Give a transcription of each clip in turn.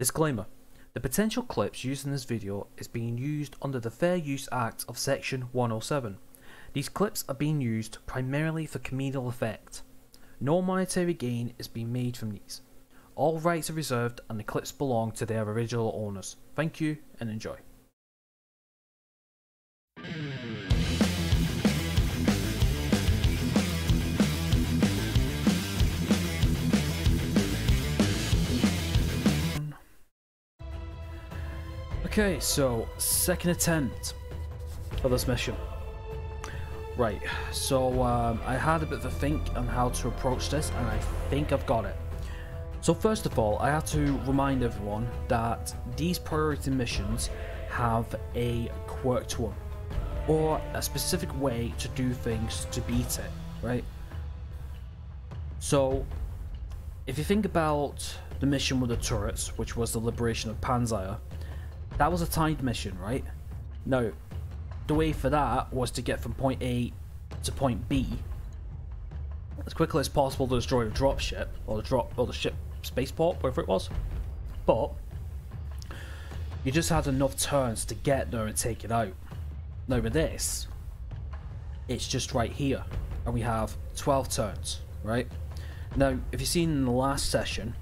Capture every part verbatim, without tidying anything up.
Disclaimer. The potential clips used in this video is being used under the Fair Use Act of Section one oh seven. These clips are being used primarily for comedic effect. No monetary gain is being made from these. All rights are reserved and the clips belong to their original owners. Thank you and enjoy. Okay, so second attempt for this mission. Right, so um, I had a bit of a think on how to approach this and I think I've got it. So first of all, I had to remind everyone that these priority missions have a quirk to them, or a specific way to do things to beat it, right? So if you think about the mission with the turrets, which was the liberation of Panzaya, that was a timed mission, right? Now, the way for that was to get from point A to point B as quickly as possible to destroy a dropship, or the drop, or the ship spaceport, wherever it was. But you just had enough turns to get there and take it out. Now with this, it's just right here, and we have twelve turns, right? Now, if you've seen in the last session,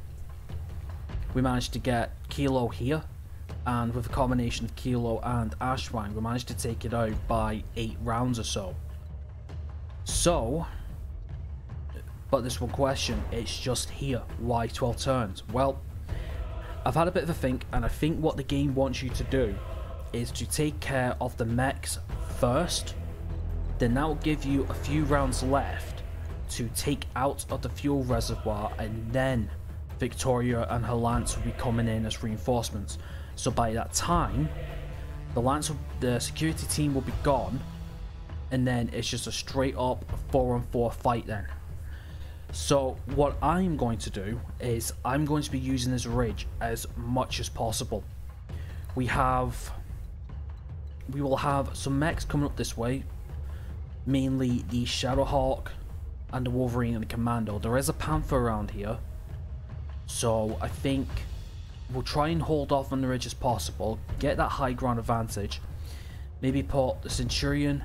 we managed to get Kilo here, and with a combination of Kilo and Ashwang, we managed to take it out by eight rounds or so. So, but this one question, it's just here, why twelve turns? Well, I've had a bit of a think, and I think what the game wants you to do is to take care of the mechs first, then that will give you a few rounds left to take out of the fuel reservoir, and then Victoria and her lance will be coming in as reinforcements. So by that time, the lance, the security team will be gone, and then it's just a straight up four on four fight then. So what I'm going to do is I'm going to be using this ridge as much as possible. We have, we will have some mechs coming up this way, mainly the Shadowhawk and the Wolverine and the Commando. There is a Panther around here, so I think we'll try and hold off on the ridge as possible, get that high ground advantage, maybe put the Centurion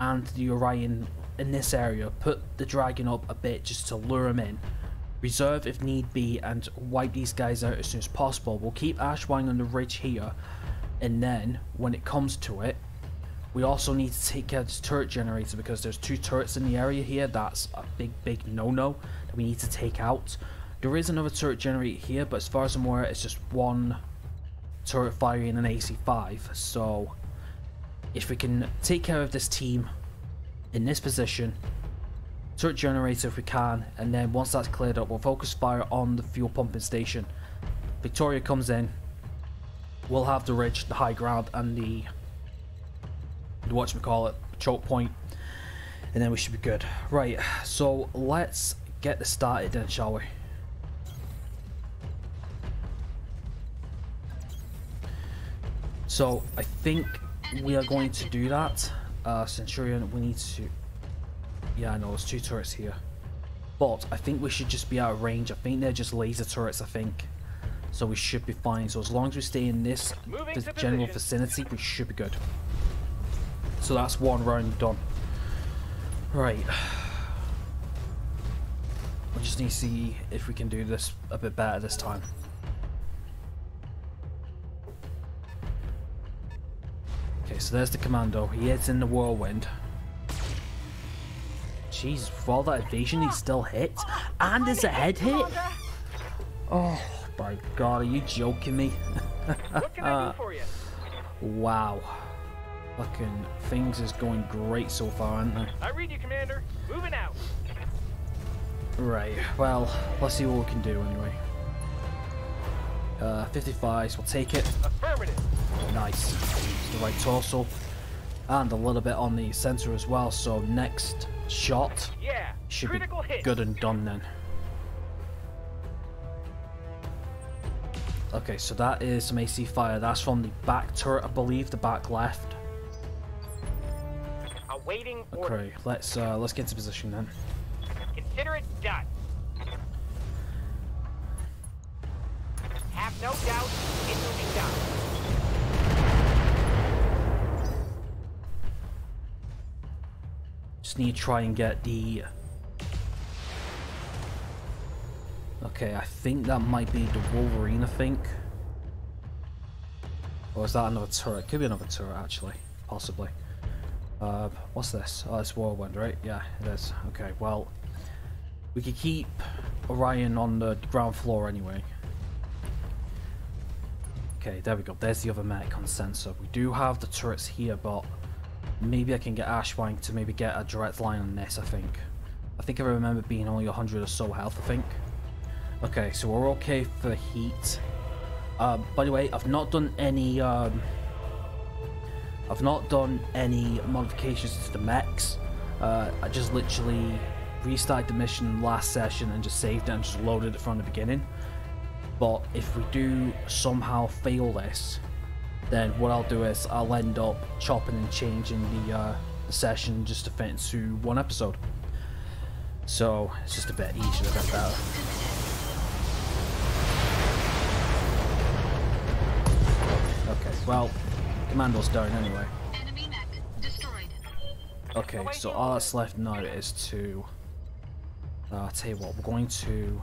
and the Orion in this area, put the Dragon up a bit just to lure him in, reserve if need be, and wipe these guys out as soon as possible. We'll keep Ashwang on the ridge here, and then when it comes to it, we also need to take care of this turret generator, because there's two turrets in the area here. That's a big big no-no that we need to take out. There is another turret generator here, but as far as I'm aware, it's just one turret firing an A C five. So if we can take care of this team in this position, turret generator if we can, and then once that's cleared up, we'll focus fire on the fuel pumping station. Victoria comes in, we'll have the ridge, the high ground, and the, the whatchamacallit, choke point, and then we should be good. Right, so let's get this started then, shall we? So I think we are going to do that. Uh, Centurion, we need to... Yeah, I know, there's two turrets here. But I think we should just be out of range. I think they're just laser turrets, I think. So we should be fine. So as long as we stay in this, this general vicinity, we should be good. So that's one round done. Right. We just need to see if we can do this a bit better this time. So there's the Commando. He hits in the whirlwind. Jeez, for all that evasion, he still hits. And there's a head hit. Oh my god, are you joking me? What can I do for you? Wow. Fucking things is going great so far, aren't they? I read you, Commander. Moving out. Right, well, let's see what we can do anyway. Uh, fifty-five, so we'll take it. Affirmative. Nice. The right torso, and a little bit on the center as well. So next shot yeah, should be hit. Good and done then. Okay, so that is some A C fire. That's from the back turret, I believe, the back left. Awaiting order. Okay, let's uh, let's get into position then. Consider it done. Have no doubt it will be done. Just need to try and get the... Okay, I think that might be the Wolverine, I think. Or is that another turret? Could be another turret, actually. Possibly. Uh, what's this? Oh, it's Whirlwind, right? Yeah, it is. Okay, well... We could keep Orion on the ground floor anyway. Okay, there we go. There's the other mech on sensor. We do have the turrets here, but... Maybe I can get Ashwang to maybe get a direct line on this, I think. I think I remember being only one hundred or so health, I think. Okay, so we're okay for heat. Um, by the way, I've not done any... Um, I've not done any modifications to the mechs. Uh, I just literally restarted the mission last session and just saved it and just loaded it from the beginning. But if we do somehow fail this, then what I'll do is I'll end up chopping and changing the, uh, the session just to fit into one episode. So it's just a bit easier than that. Okay, well, Commando's down anyway. Enemy mech destroyed. Okay, so all that's left now is to... Uh, I'll tell you what, we're going to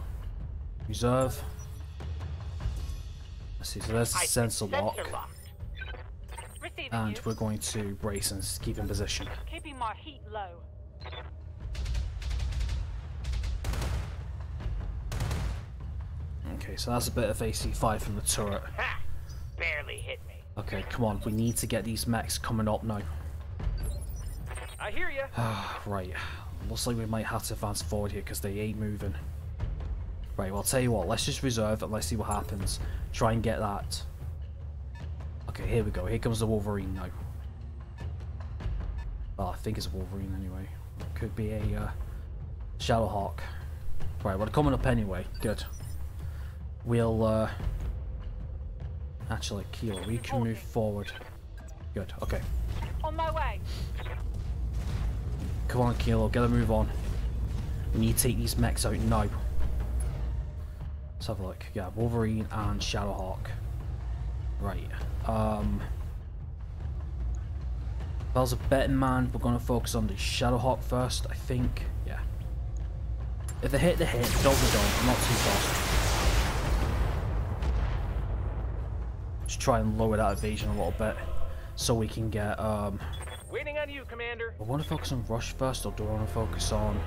reserve. Let's see, so there's the sensor lock. And we're going to brace and keep in position. Keeping my heat low. Okay, so that's a bit of A C five from the turret. Ha! Barely hit me. Okay, come on. We need to get these mechs coming up now. I hear you. Right. Looks like we might have to advance forward here because they ain't moving. Right, well, I'll tell you what. Let's just reserve and let's see what happens. Try and get that. Okay, here we go. Here comes the Wolverine now. Well, I think it's a Wolverine anyway. Could be a uh, Shadowhawk. Right, we're coming up anyway. Good. We'll, uh... Actually, Kilo, we can move forward. Good, okay. On my way. Come on, Kilo, get a move on. We need to take these mechs out now. Let's have a look. Yeah, Wolverine and Shadowhawk. Right. Um, if I was a betting man, we're going to focus on the Shadowhawk first, I think. Yeah. If they hit, they hit. Don't, they don't. I'm not too fast. Just try and lower that evasion a little bit so we can get... Um, Waiting on you, Commander. I want to focus on Rush first, or do I want to focus on...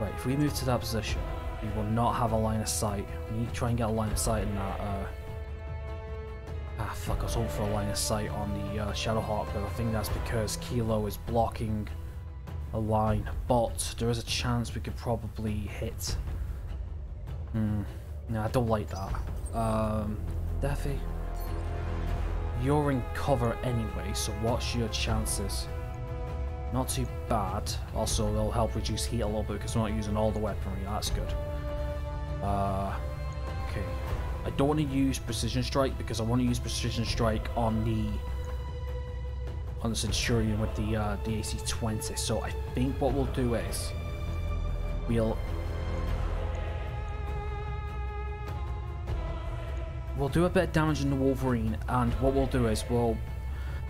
Right, if we move to that position, we will not have a line of sight. We need to try and get a line of sight in that... Uh, Ah, fuck, I was hoping for a line of sight on the uh, Shadowhawk, but I think that's because Kilo is blocking a line, but there is a chance we could probably hit. Hmm, no, I don't like that. Um, Deffy, you're in cover anyway, so what's your chances? Not too bad. Also, they'll help reduce heat a little bit because we're not using all the weaponry, that's good. Uh, okay. I don't want to use precision strike because I want to use precision strike on the on the Centurion with the uh, the A C twenty. So I think what we'll do is we'll we'll do a bit of damage in the Wolverine, and what we'll do is we'll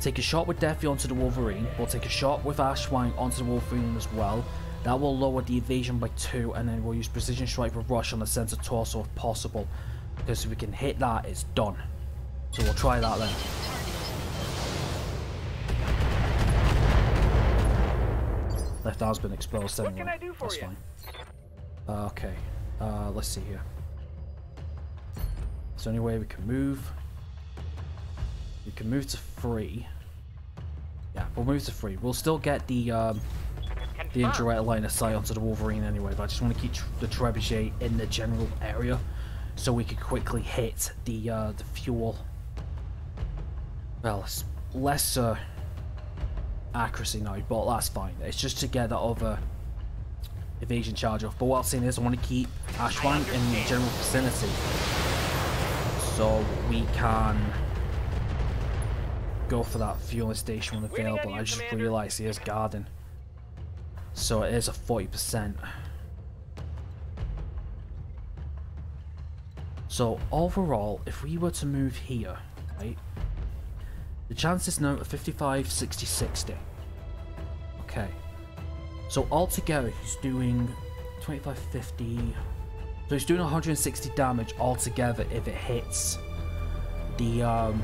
take a shot with Deffy onto the Wolverine. We'll take a shot with Ashwang onto the Wolverine as well. That will lower the evasion by two, and then we'll use precision strike with Rush on the center torso if possible. Because if we can hit that, it's done. So we'll try that then. Left arm's been exposed anyway. What can I do for you? That's fine. Uh, okay. Uh, let's see here. Is there any way we can move? We can move to three. Yeah, we'll move to three. We'll still get the um, the indirect line of sight onto the Wolverine anyway. But I just want to keep the trebuchet in the general area, so we could quickly hit the uh, the fuel. Well, it's less uh, accuracy now, but that's fine. It's just to get that other evasion charge off. But what I'm saying is I want to keep Ashwang in the general vicinity, so we can go for that fueling station when available. I just realised he is guarding. So it is a forty percent. So overall, if we were to move here, right, the chance is now at fifty-five, sixty, sixty. Okay. So altogether, he's doing twenty-five, fifty. So he's doing one hundred sixty damage altogether if it hits the, um,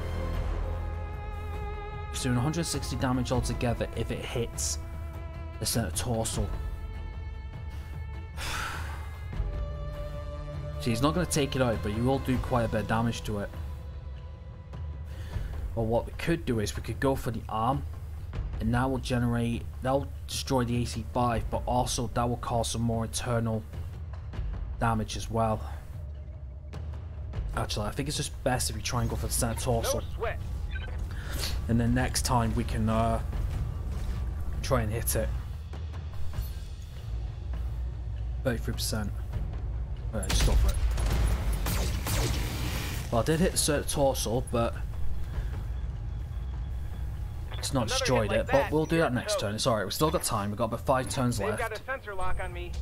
he's doing one hundred sixty damage altogether if it hits the center torso. See, he's not going to take it out, but you will do quite a bit of damage to it. But what we could do is we could go for the arm, and that will generate, that will destroy the A C five, but also that will cause some more internal damage as well. Actually, I think it's just best if we try and go for the center torso, and then next time we can uh, try and hit it. thirty-three percent. Alright, just go for it. Well, I did hit the center torso, but it's not destroyed it. But we'll do that next turn. It's alright. We've still got time. We've got about five turns left. Got a sensor lock on me.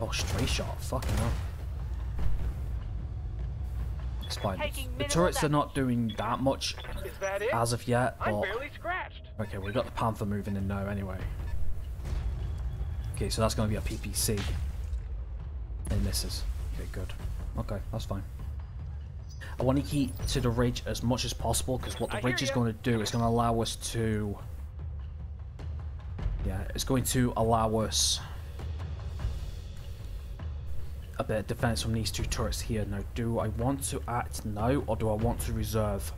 Oh, stray shot. Fucking hell. It's fine. The turrets are not doing that much as of yet. But... okay, we've got the Panther moving in now anyway. Okay, so that's going to be a P P C. It misses. Okay, good. Okay, that's fine. I want to keep to the ridge as much as possible, because what the ridge is going to do is going to allow us to... yeah, it's going to allow us a bit of defense from these two turrets here. Now, do I want to act now, or do I want to reserve?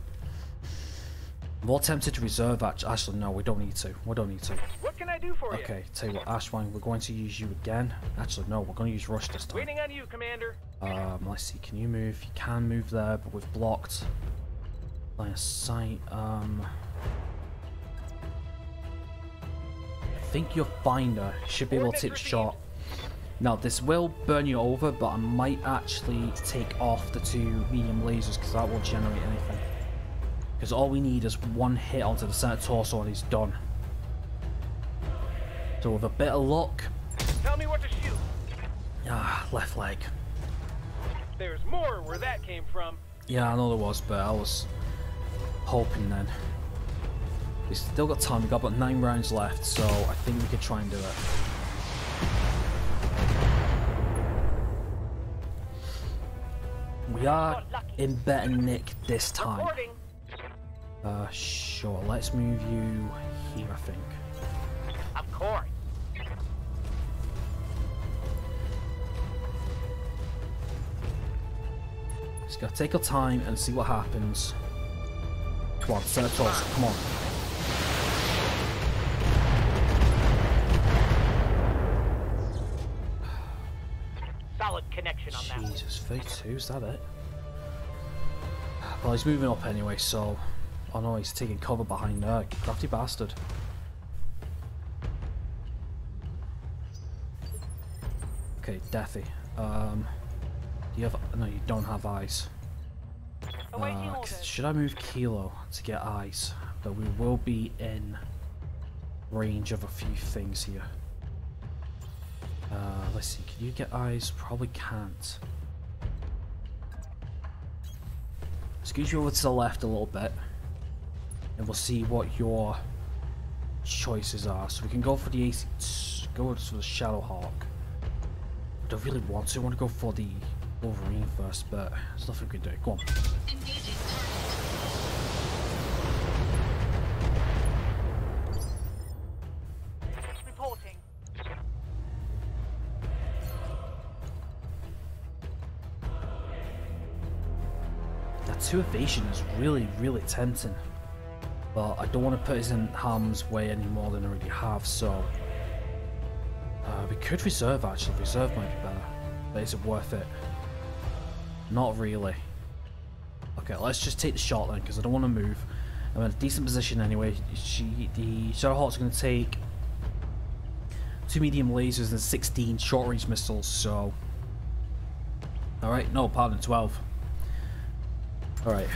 I'm more tempted to reserve, actually. Actually, no, we don't need to. We don't need to. What can I do for you? Okay, tell you what, Ashwang, we're going to use you again. Actually, no, we're going to use Rush this time. Waiting on you, Commander. Um, let's see, can you move? You can move there, but we've blocked line of sight. Um, I think your finder should be able to take the shot. Now, this will burn you over, but I might actually take off the two medium lasers, because that won't generate anything. Because all we need is one hit onto the center torso and he's done. So with a bit of luck... tell me what to shoot. Ah, left leg. There's more where that came from. Yeah, I know there was, but I was hoping then. We still got time, we got about nine rounds left, so I think we could try and do it. We are in better nick this time. Reporting. Uh, sure, let's move you here, I think. Of course. Just gotta take our time and see what happens. Come on, set a toss, come on. Solid connection on that. Jesus, thirty-two, is that it? Well, he's moving up anyway, so... oh no, he's taking cover behind there. Crafty bastard. Okay, Deffy. Um, do you have... no, you don't have eyes. Uh, should I move Kilo to get eyes? But we will be in range of a few things here. Uh, let's see, can you get eyes? Probably can't. Scoot you over to the left a little bit, and we'll see what your choices are. So we can go for the A C, go for the Shadowhawk. I don't really want to. I want to go for the Wolverine first, but there's nothing we can do. Go on. Reporting. That two evasion is really, really tempting. But I don't want to put us in harm's way any more than I already have, so... Uh, we could reserve, actually. Reserve might be better. But is it worth it? Not really. Okay, let's just take the shot then, because I don't want to move. I'm in a decent position anyway. She, the Shadowhawk's going to take... two medium lasers and sixteen short-range missiles, so... alright, no, pardon, twelve. Alright.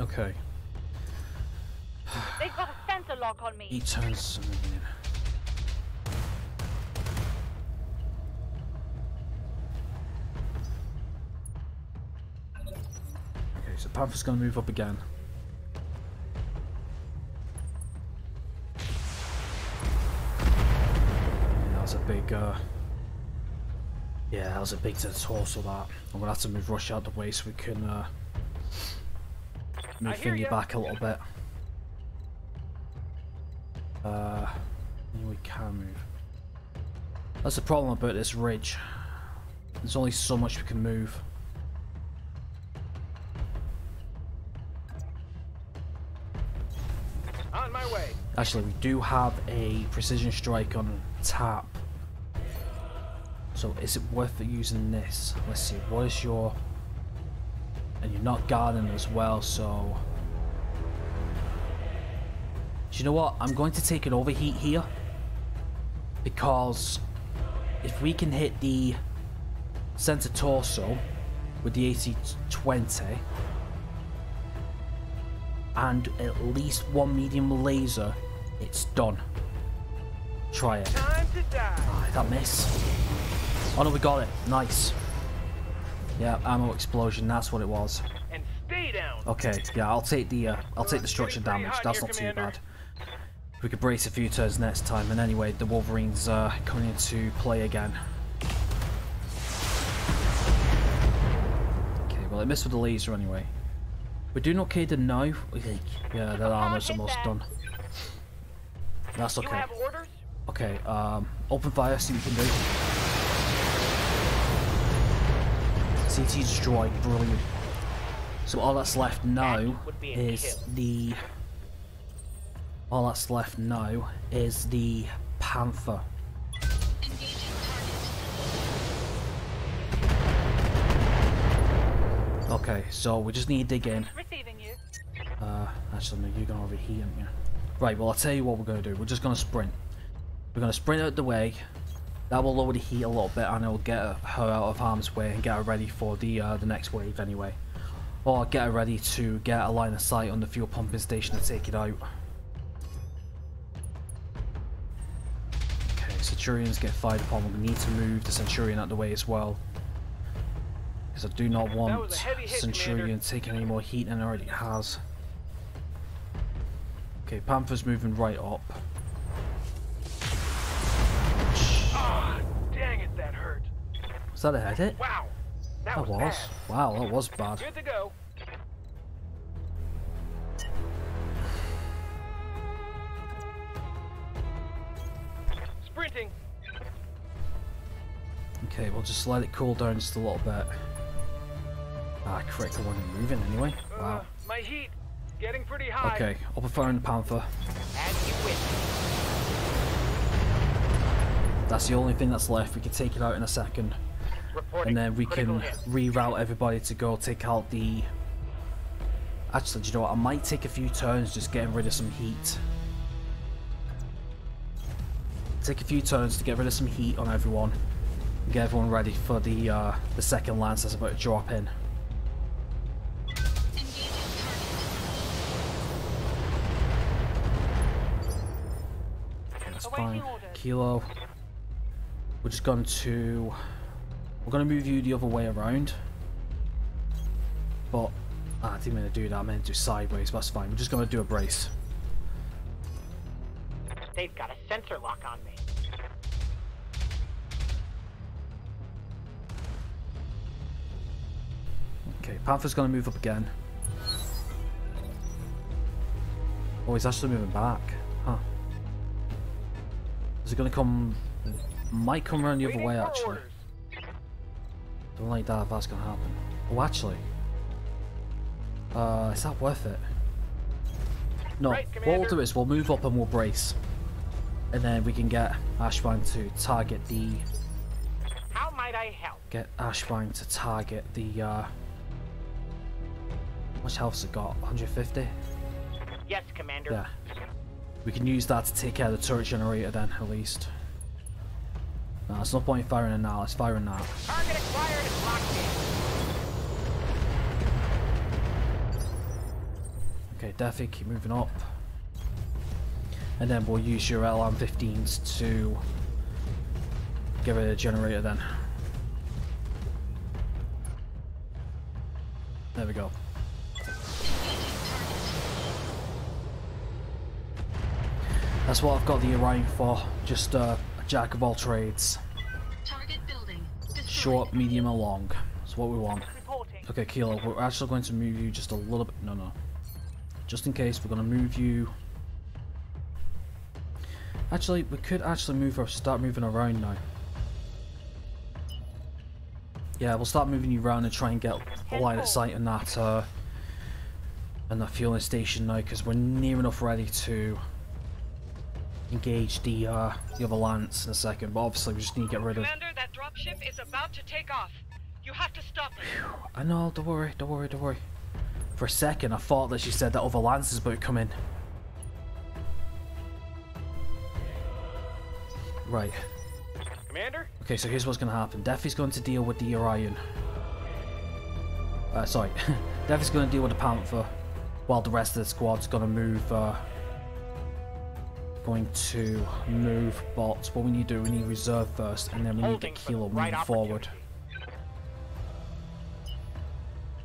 Okay. They've got a sensor lock on me. He turns something in. So Panther's going to move up again. Yeah, that was a big... Uh, yeah, that was a big to the torso, that. I'm going to have to move Rush out of the way so we can uh, move Thingy back a little bit. Uh, we can move. That's the problem about this ridge. There's only so much we can move. On my way. Actually, we do have a precision strike on tap. So is it worth using this? Let's see, what is your... And you're not guarding as well, so... Do you know what? I'm going to take an overheat here. Because if we can hit the center torso with the A C twenty and at least one medium laser, it's done. Try it. Ah, that miss. Oh no, we got it. Nice. Yeah, ammo explosion. That's what it was. And stay down. Okay. Yeah, I'll take the uh, I'll take the structure damage. That's not too bad. We could brace a few turns next time. And anyway, the Wolverine's uh, coming into play again. Okay, well, I missed with the laser anyway. We're doing okay to now. Yeah, that armor's almost done. That's okay. Okay, um, open fire, see what we can do. C T destroyed, brilliant. So all that's left now is the... All that's left now is the Panther. Okay, so we just need to dig in. Uh, actually, no, you're going to overheat, aren't you? Right, well, I'll tell you what we're going to do. We're just going to sprint. We're going to sprint out the way. That will lower the heat a little bit, and it will get her out of harm's way and get her ready for the uh, the next wave anyway. Or get her ready to get a line of sight on the fuel pumping station to take it out. Centurions get fired upon. We need to move the Centurion out of the way as well, because I do not want hit, Centurion Commander. Taking any more heat than it already has. Okay, Panther's moving right up. Oh, dang it, that hurt. Was that a head hit? Wow, that, that was. was. Wow, that was bad. Good to go. Okay, we'll just let it cool down just a little bit. Ah, critical one and moving anyway. Wow. Uh, my heat getting pretty high. Okay, open fire on the Panther. As you wish. That's the only thing that's left. We can take it out in a second. Reporting. And then we critical can hit. Reroute everybody to go take out the... Actually, do you know what? I might take a few turns just getting rid of some heat. Take a few turns to get rid of some heat on everyone and get everyone ready for the uh, the second lance that's about to drop in. That's fine. Kilo. We're just going to... We're going to move you the other way around. But... Ah, I didn't mean to do that. I meant to do sideways, but that's fine. We're just going to do a brace. They've got a sensor lock on me. Okay, Panther's gonna move up again. Oh, he's actually moving back. Huh. Is it gonna come... Might come around the other way, actually. Don't like that if that's gonna happen. Oh, actually. Uh, is that worth it? No, right, what we'll do is we'll move up and we'll brace. And then we can get Ashwang to target the... How might I help? Get Ashwang to target the... Uh, how much health's it got? one hundred fifty? Yes, Commander. Yeah. We can use that to take care of the turret generator then, at least. No, it's no point in firing it now. It's firing now. Target acquired and locked in. Okay, Deffy, keep moving up. And then we'll use your L M fifteens to give it a generator then. There we go. That's what I've got the Orion for. Just uh, a jack of all trades. Target building. Short, medium, and long. That's what we want. Okay, Kilo, we're actually going to move you just a little bit. No, no. Just in case, we're going to move you. Actually, we could actually move or start moving around now. Yeah, we'll start moving you around and try and get a line of sight on that, uh, on that fueling station now, because we're near enough ready to engage the uh, the other lance in a second. But obviously, we just need to get rid of. Commander, that dropship is about to take off. You have to stop it. Whew. I know. Don't worry. Don't worry. Don't worry. For a second, I thought that she said that other lance is about to come in. Right. Commander? Okay, so here's what's going to happen. Deffy's going to deal with the Orion. Uh, sorry. Deffy's going to deal with the Panther, while the rest of the squad's going to move, uh... Going to move, but what we need to do, we need reserve first, and then we need to get Kilo moving forward.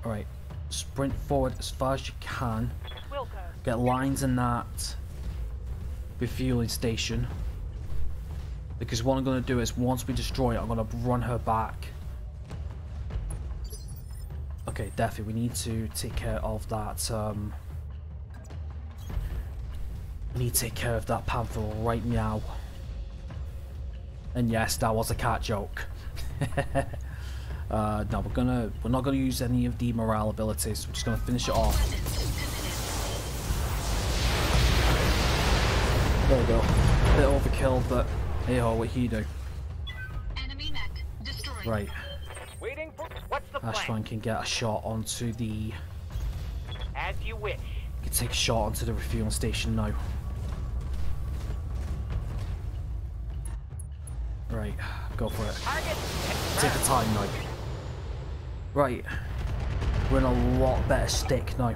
Alright. Sprint forward as far as you can. Get lines in that refueling station. Because what I'm going to do is, once we destroy it, I'm going to run her back. Okay, Deffy, we need to take care of that, um... we need to take care of that Panther right now. And yes, that was a cat joke. uh, no, we're gonna... we're not going to use any of the morale abilities. We're just going to finish it off. There we go. A bit overkill, but... hey ho, what he do? Enemy mech destroyed. Right. Waiting for, what's the plan? Ashwang can get a shot onto the. As you wish. Can take a shot onto the refueling station now. Right, go for it. Target. Take the time now. Right, we're in a lot better stick now.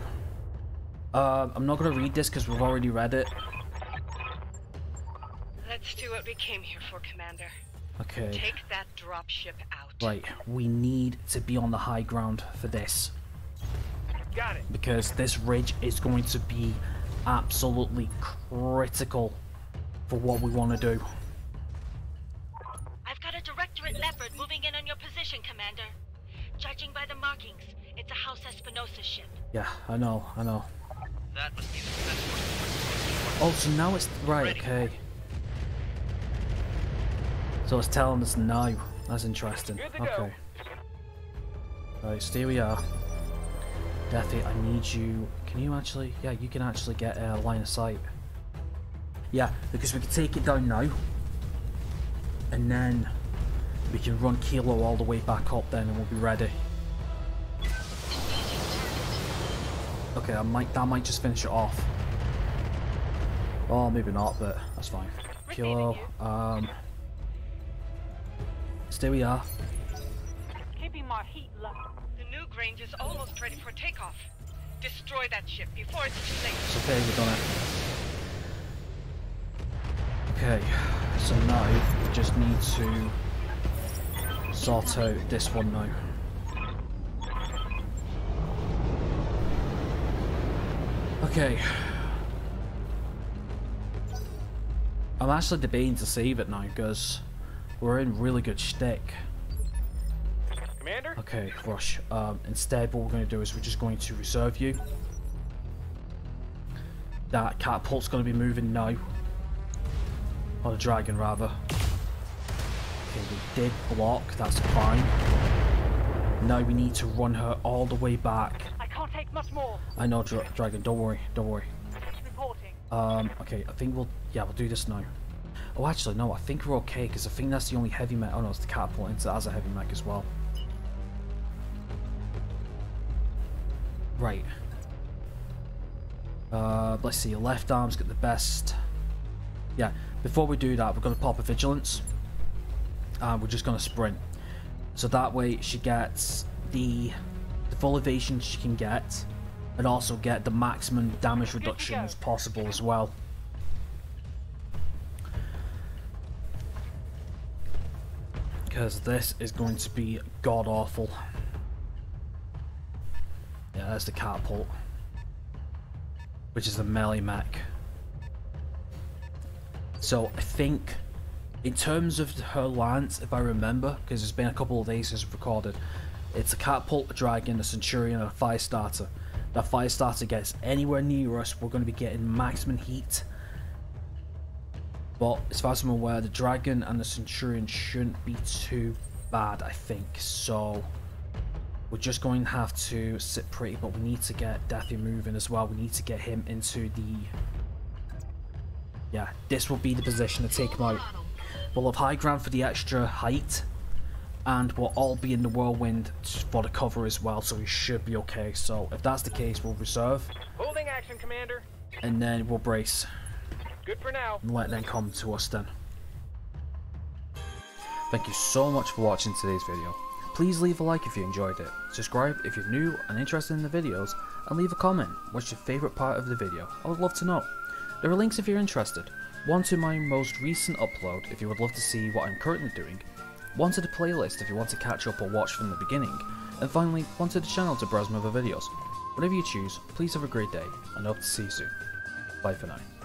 Uh, I'm not gonna read this because we've already read it. Let's do what we came here for, Commander. Okay. Take that dropship out. Right, we need to be on the high ground for this. Got it. Because this ridge is going to be absolutely critical for what we want to do. I've got a Directorate Leopard moving in on your position, Commander. Judging by the markings, it's a House Espinosa ship. Yeah, I know, I know. That must be the best one. Oh, so now it's... right, ready. Okay. So it's telling us now. That's interesting. Okay. Alright, so here we are. Deffy, I need you. Can you actually... yeah, you can actually get a line of sight. Yeah, because we can take it down now. And then we can run Kilo all the way back up then and we'll be ready. Okay, I might, that might just finish it off. Oh, maybe not, but that's fine. Kilo, um... there we are. Keeping my heat low. The new Grange is almost ready for takeoff. Destroy that ship before it's too late. It's okay, we're done it. Okay, so now we just need to sort out this one now. Okay. I'm actually debating to save it now because we're in really good shtick. Commander? Okay, Rush. Um, instead, what we're going to do is we're just going to reserve you. That catapult's going to be moving now. Or the Dragon, rather. Okay, we did block. That's fine. Now we need to run her all the way back. I can't take much more. I know, Dra Dragon. Don't worry. Don't worry. Reporting. Um, okay, I think we'll... yeah, we'll do this now. Oh, actually, no, I think we're okay, because I think that's the only heavy mech. Oh, no, it's the catapult, and it has a heavy mech as well. Right. Uh, let's see, left arm's got the best. Yeah, before we do that, we're going to pop a vigilance. And we're just going to sprint. So that way, she gets the, the full evasion she can get, and also get the maximum damage reduction as possible as well. Because this is going to be god-awful. Yeah, that's the catapult. Which is the melee mech. So I think in terms of her lance, if I remember, because it's been a couple of days since I've recorded, it's a Catapult, a Dragon, a Centurion, and a Firestarter. That Firestarter gets anywhere near us, we're going to be getting maximum heat. But as far as I'm aware, the Dragon and the Centurion shouldn't be too bad, I think. So we're just going to have to sit pretty, but we need to get Deffy moving as well. We need to get him into the... yeah, this will be the position to take him out. We'll have high ground for the extra height, and we'll all be in the whirlwind for the cover as well, so we should be okay. So if that's the case, we'll reserve. Holding action, Commander. And then we'll brace. Good for now. And let them come to us then. Thank you so much for watching today's video. Please leave a like if you enjoyed it, subscribe if you're new and interested in the videos, and leave a comment, what's your favourite part of the video, I would love to know. There are links if you're interested, one to my most recent upload if you would love to see what I'm currently doing, one to the playlist if you want to catch up or watch from the beginning, and finally one to the channel to browse my other videos. Whatever you choose, please have a great day and I hope to see you soon. Bye for now.